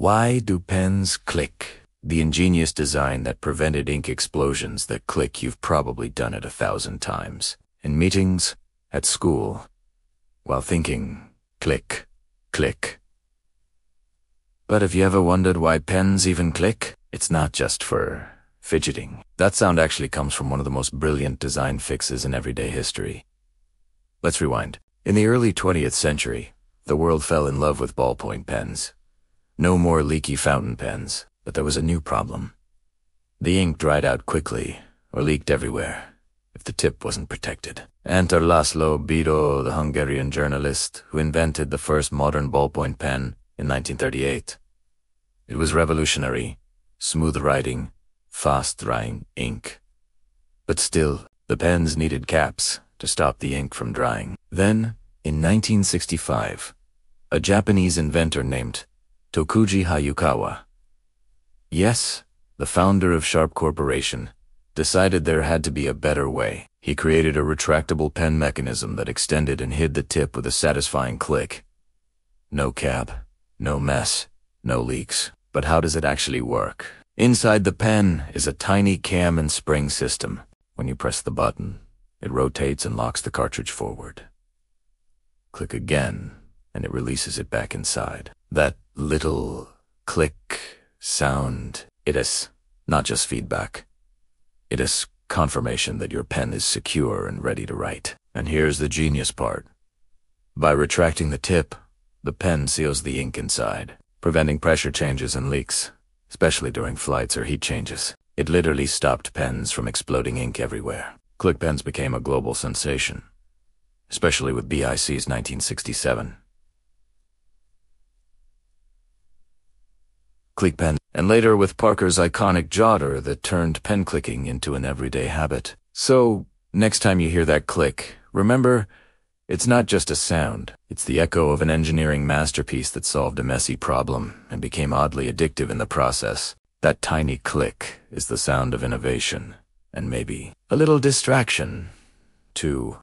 Why do pens click? The ingenious design that prevented ink explosions that click, you've probably done it 1,000 times. In meetings, at school, while thinking, click, click. But have you ever wondered why pens even click? It's not just for fidgeting. That sound actually comes from one of the most brilliant design fixes in everyday history. Let's rewind. In the early 20th century, the world fell in love with ballpoint pens. No more leaky fountain pens. But there was a new problem. The ink dried out quickly, or leaked everywhere, if the tip wasn't protected. Enter Laszlo Biro, the Hungarian journalist who invented the first modern ballpoint pen in 1938. It was revolutionary, smooth-writing, fast-drying ink. But still, the pens needed caps to stop the ink from drying. Then, in 1965, a Japanese inventor named Tokuji Hayukawa, yes, the founder of Sharp Corporation, decided there had to be a better way. He created a retractable pen mechanism that extended and hid the tip with a satisfying click. No cap, no mess, no leaks. But how does it actually work? Inside the pen is a tiny cam and spring system. When you press the button, it rotates and locks the cartridge forward. Click again, and it releases it back inside. That little click sound, it is not just feedback. It is confirmation that your pen is secure and ready to write. And here's the genius part. By retracting the tip, the pen seals the ink inside, preventing pressure changes and leaks, especially during flights or heat changes. It literally stopped pens from exploding ink everywhere. Click pens became a global sensation, especially with BIC's 1967. Click pen, and later with Parker's iconic Jotter that turned pen clicking into an everyday habit. So, next time you hear that click, remember, it's not just a sound. It's the echo of an engineering masterpiece that solved a messy problem and became oddly addictive in the process. That tiny click is the sound of innovation, and maybe a little distraction, too.